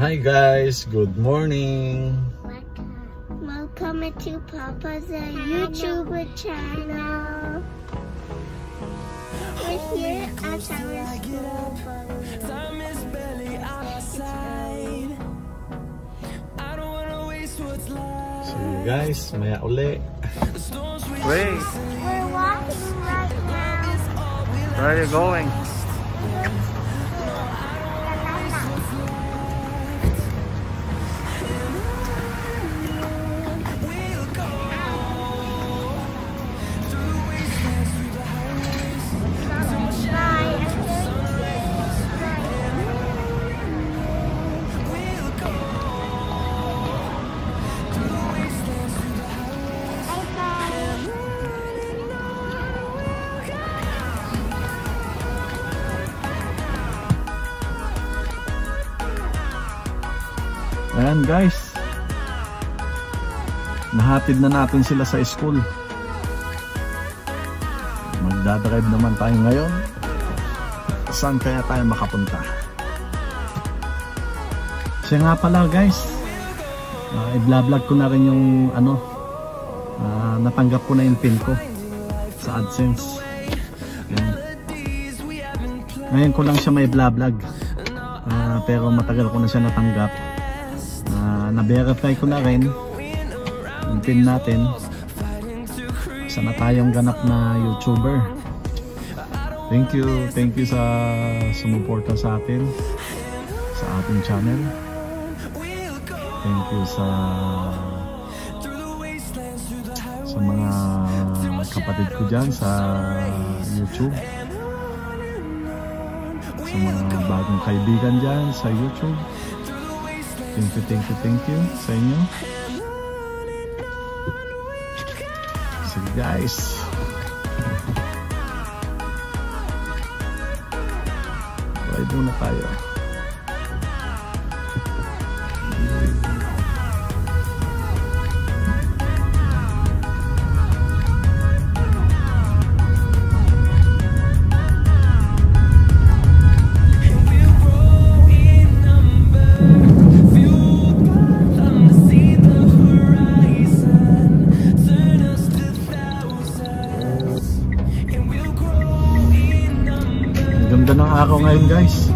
Hi guys, good morning. Welcome to Papa's YouTube channel. We're here at our school. Time is barely outside. I don't want to waste what's left. So you guys, maya uli. Wait. We're walking right now. Where are you going? Ayan guys, nahatid na natin sila sa school. Magdadrive naman tayo ngayon. Saan kaya tayo makapunta? Siya nga pala guys, i-vlog ko na rin yung ano, natanggap ko na yung pin ko sa AdSense. Ayan. Ngayon ko lang siya may i-vlog, pero matagal ko na siya natanggap. Na-verify ko na rin yung pin natin. Sana tayong ganap na YouTuber. Thank you sa sumuporta sa atin, sa ating channel. Thank you sa mga kapatid ko dyan sa YouTube, sa mga bagong kaibigan dyan sa YouTube. Thank you, thank you, thank you sa inyo. So guys, ride muna tayo. Ako ngayon guys,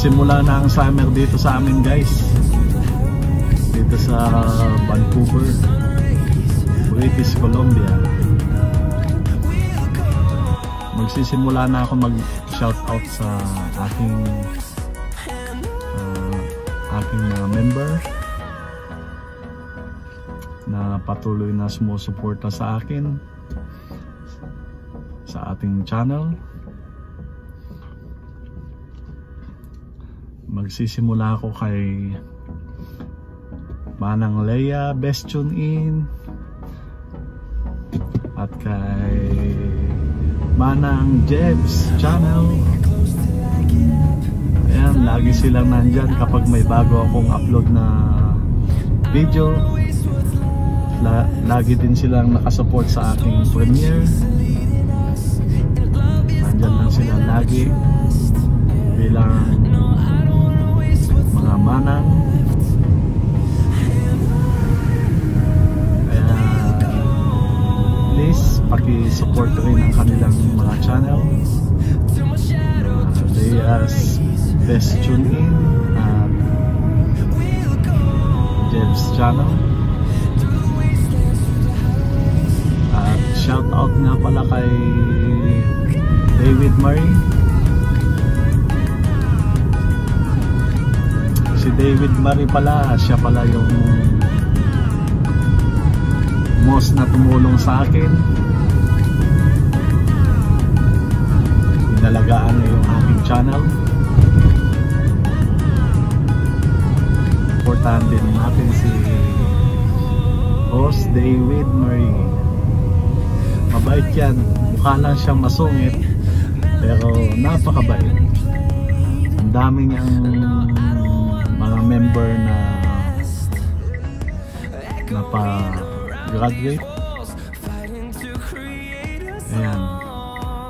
simula na ang summer dito sa amin guys, dito sa Vancouver, British Columbia. Magsisimula na ako mag shout out sa aking mga member na patuloy na sumusuporta sa akin, sa ating channel. Magsisimula ako kay Manang Leia, Best Tune In, at kay Manang Jeb's channel. Ayan, lagi silang nandyan kapag may bago akong upload na video. Lagi din silang nakasupport sa aking premiere. Nandyan lang sila lagi bilang mga manang. Kaya please paki-support rin ang kanilang mga channel. They are Best Tune In at Jeb's channel. At shout out nga pala kay David May. Si David May pala, siya pala yung most na tumulong sa akin. Inalagaan niya yung aking channel. Importante din natin si Host Day with Marie. Mabait yan. Mukha lang siyang masungit, pero napakabait. daming ang mga member na napa-graduate. Ayan,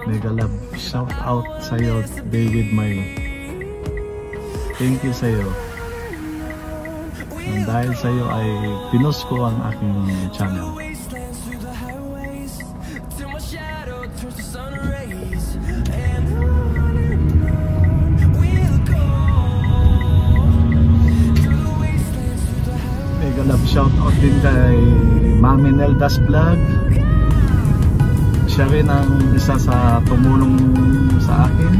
mega love, shout out sa'yo David May, thank you sa'yo. And dahil sa'yo ay pinost ko ang aking channel. Shoutout din kay Mami Nelda's Vlog. Siya rin ang isa sa tumulong sa akin.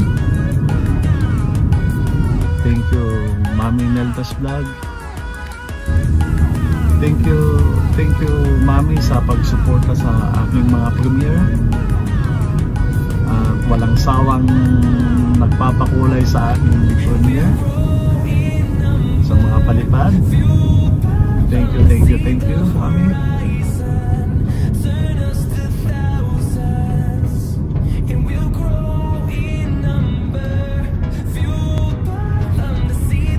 Thank you Mami Nelda's Vlog. Thank you Mami sa pagsuporta sa aking mga premiere. Walang sawang nagpapakulay sa aking premiere, sa mga palipad. Thank you, Mami.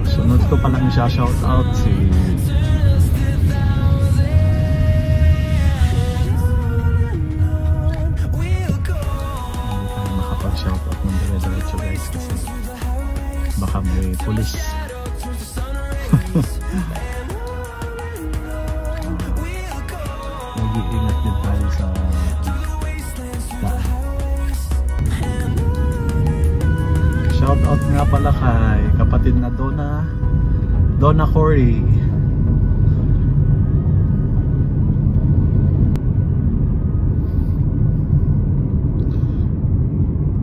Sunod ko palang siya shoutout si makapag-shoutout ng dire-diretso guys kasi baka may pulis. Mag-iingat din tayo sa shoutout nga pala kay kapatid na Donna Corey.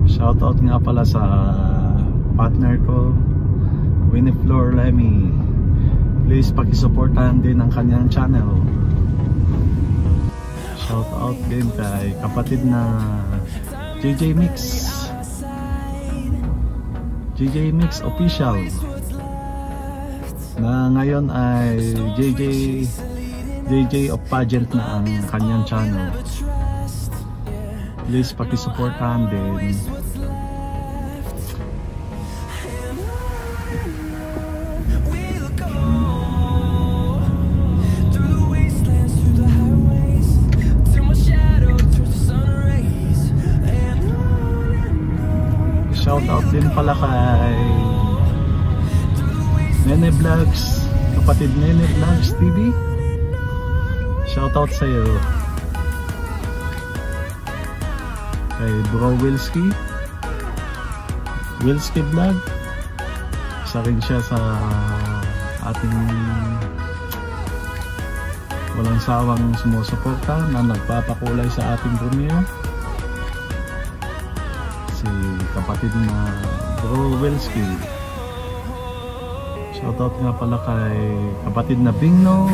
Shoutout nga pala sa partner ko Winiflor Lemmy, please pakisuportahan din ang kanyang channel. Shoutout din kay kapatid na JJ Mix, JJ Mix Official, na ngayon ay JJ of Pageant na ang kanyang channel. Please pakisuportahan din. Shoutout din pala kay Nene Vlogs, kapatid Nene Vlogs TV. Shoutout sa iyo. Kay Bro Wilski, Wilski Vlog. Isa rin siya sa ating walang sawang sumusuporta na nagpapakulay sa ating premiere. Kapatid na Bro Wilski. Shoutout nga pala kay kapatid na Vingno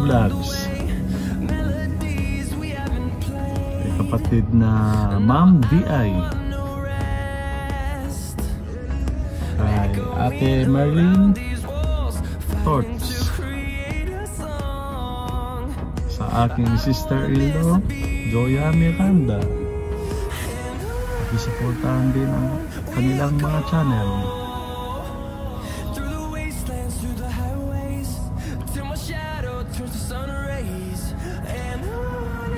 Vlogs. Kay kapatid na Ma'am D.I. Kay Ate Marlene Torts. Sa aking sister-in-law Joya Miranda. Isuportahan din ang kanilang mga channel.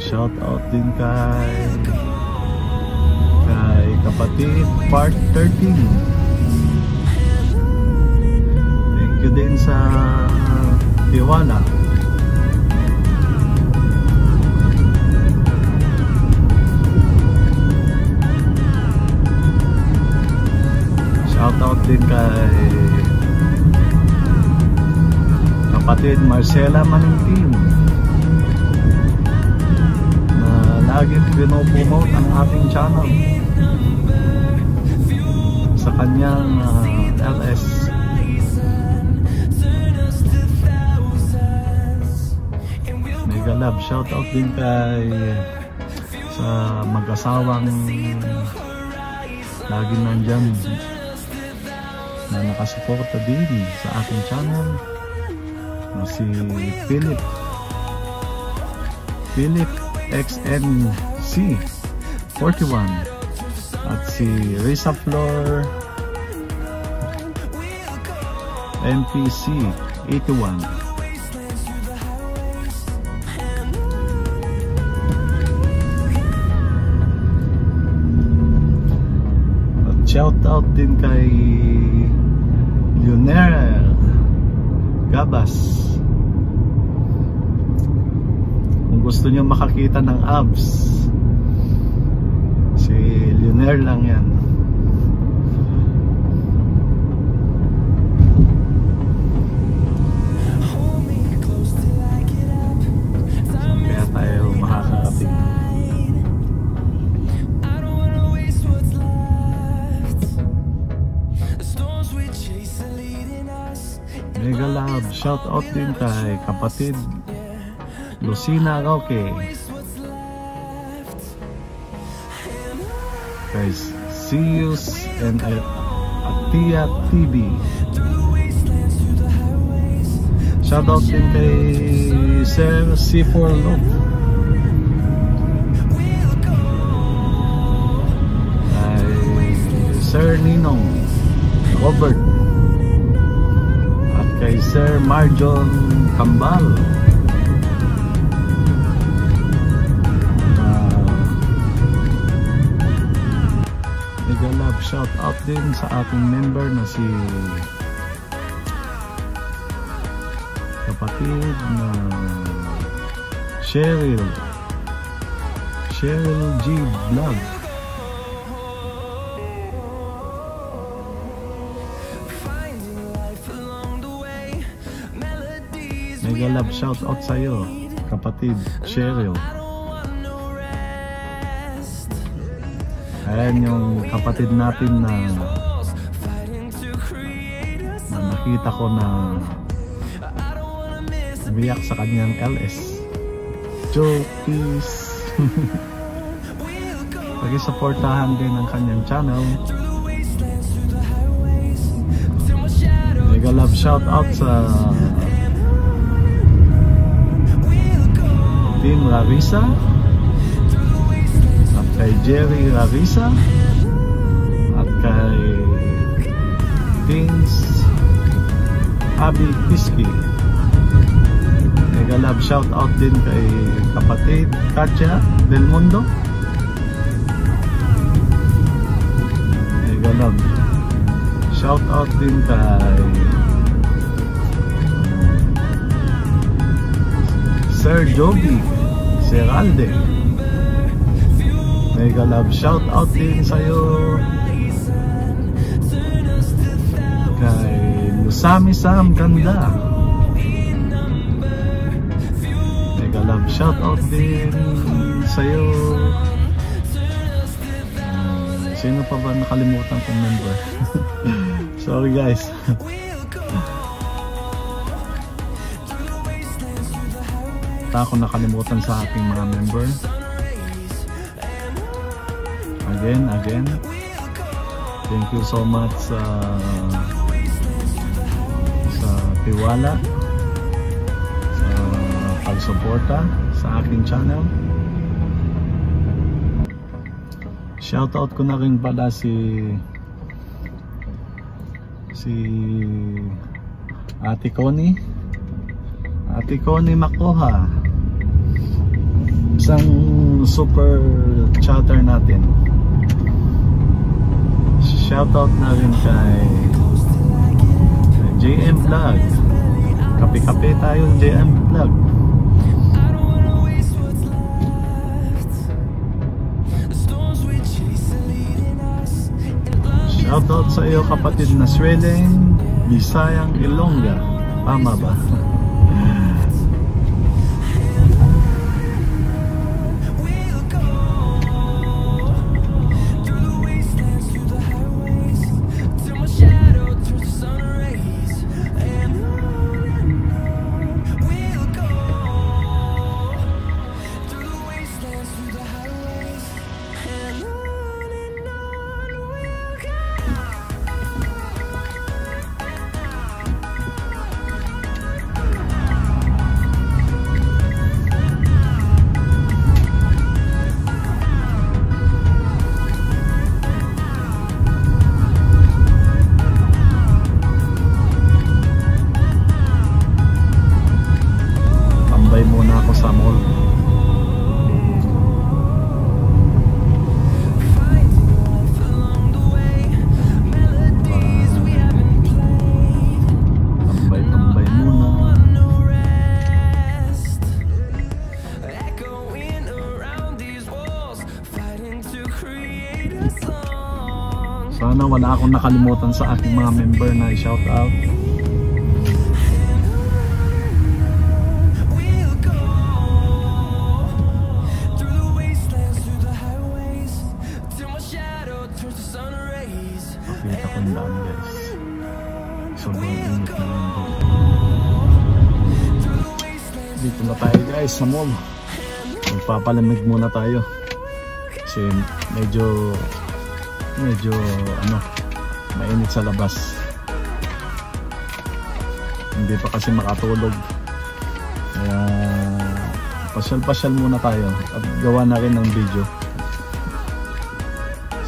Shoutout din kay kapatid Part 13. Thank you din sa tiwala. Shoutout din kay kapatid Marcela Manimtim na lagi pinopromote ang ating channel sa kanyang LS. Mega love. Shoutout din kay sa mag-asawang lagi nandyan na nakasuporta din sa ating channel na si Philip XN C 41 at si Risa Flor MPC 81. Shoutout din kay Lionel Gabas. Kung gusto niyo makakita ng abs, si Lionel lang yan. Kaya tayo makakapit. Mega love, shout out din kay kapatid Luzina Roque, kay Zeus and Athena TV. Shout out din kay Sir C4 Look, kay Sir Nino, Robert, kay Sir Marjong Kambal, mega love, shout out din sa ating member na si kapatid na Cheryl G Vlog. Mega love, shout out sa'yo, kapatid Cheryl. Ayan yung kapatid natin na nakita ko na umiyak sa kanyang LS. Jokes! Pag-supportahan din ang kanyang channel. Mega love, shout out sa Team Risa, at kay Jerry Risa, at kay Things Abi Piski. Mega love, shout out din kay kapatid Katya Del Mundo. Mega love, shout out din kay Sir Joby Seralde. Mega love, shout out din sa'yo kay Lusami Sam Ganda. Mega love, shout out din sa'yo. Sino pa ba nakalimutan kong member? Sorry guys. Ako nakalimutan sa ating mga member. Again, thank you so much sa tiwala, sa pagsuporta sa aking channel. Shoutout ko na rin pala si Ate Connie Makoha, isang super chatter natin. Shoutout na rin kay JM Vlog. Kape-kape tayo, JM Vlog. Shoutout sa iyo kapatid na Sweden, Bisayang Ilongga. Tama ba? Sana wala akong nakalimutan sa ating mga member na i-shout out. Dito na tayo guys sa mall. Magpapalamig muna tayo kasi medyo ano, mainit sa labas, hindi pa kasi makatulog, kaya pasyal muna tayo at gawa na rin ng video.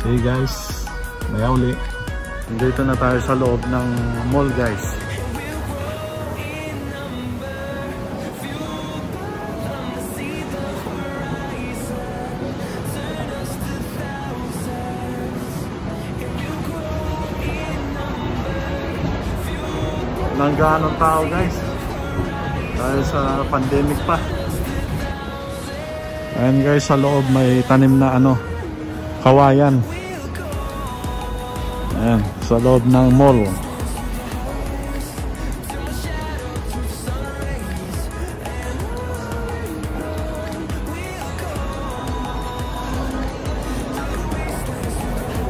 See guys, maya uli. Dito na tayo sa loob ng mall guys. Nanggaanong tao guys dahil sa pandemic pa. Ayan guys, sa loob may tanim na ano, kawayan. Ayan, sa loob ng mall.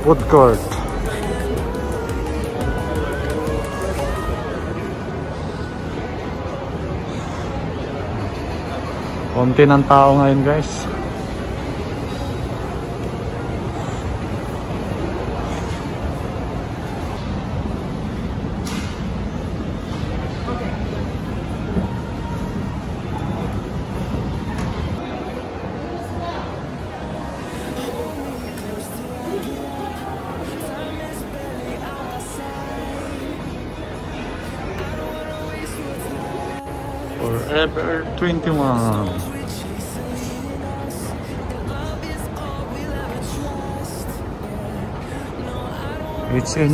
Food court. Konti ng tao ngayon guys. Forever 21. It's in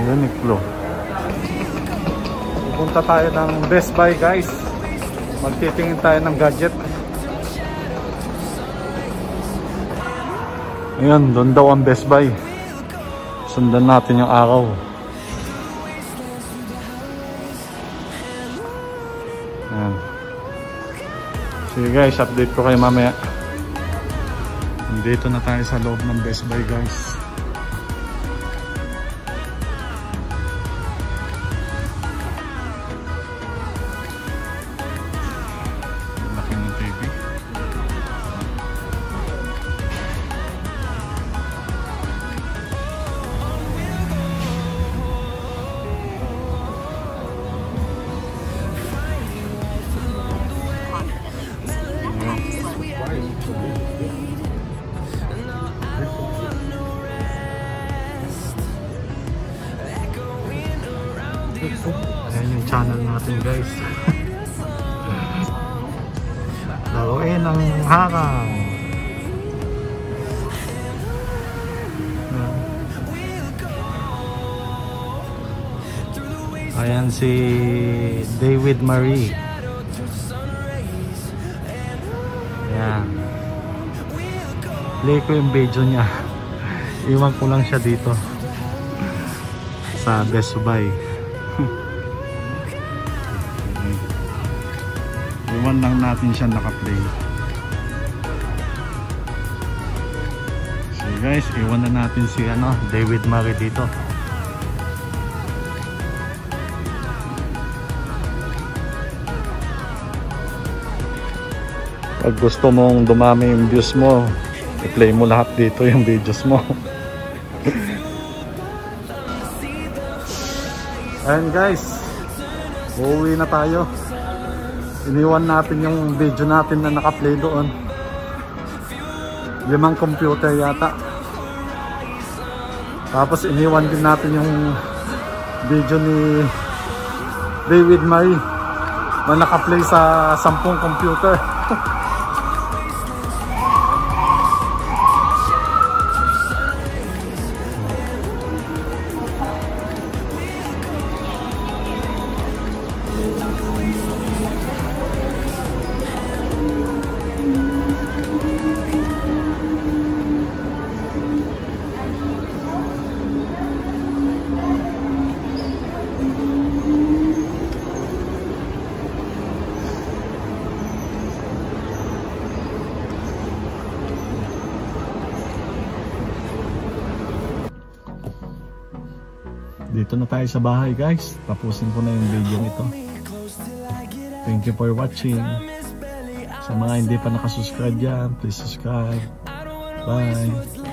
Uniqlo. Pupunta tayo ng Best Buy guys. Magtitingin tayo ng gadget. Ayan, doon daw ang Best Buy. Sundan natin yung araw. Ayan. Sige guys, update ko kayo mamaya. Dito na tayo sa loob ng Best Buy guys. Laki ng TV. Ayan yung channel natin guys. Laruin ang harang. Ayan si David Marie. Ayan, play ko yung video niya. Iwan ko lang siya dito sa Best Buy. Iwan lang natin siya naka-play. So guys, iwan na natin si ano, David Murray dito. Pag gusto mong dumami yung views mo, i-play mo lahat dito yung videos mo. Ayan guys, uuwi na tayo. Iniwan natin yung video natin na naka-play doon. 5 computer yata. Tapos iniwan din natin yung video ni David May na naka-play sa 10 computer. Dito na tayo sa bahay, guys. Tapusin ko na yung video nito. Thank you for watching. Sa mga hindi pa nakasubscribe dyan, please subscribe. Bye!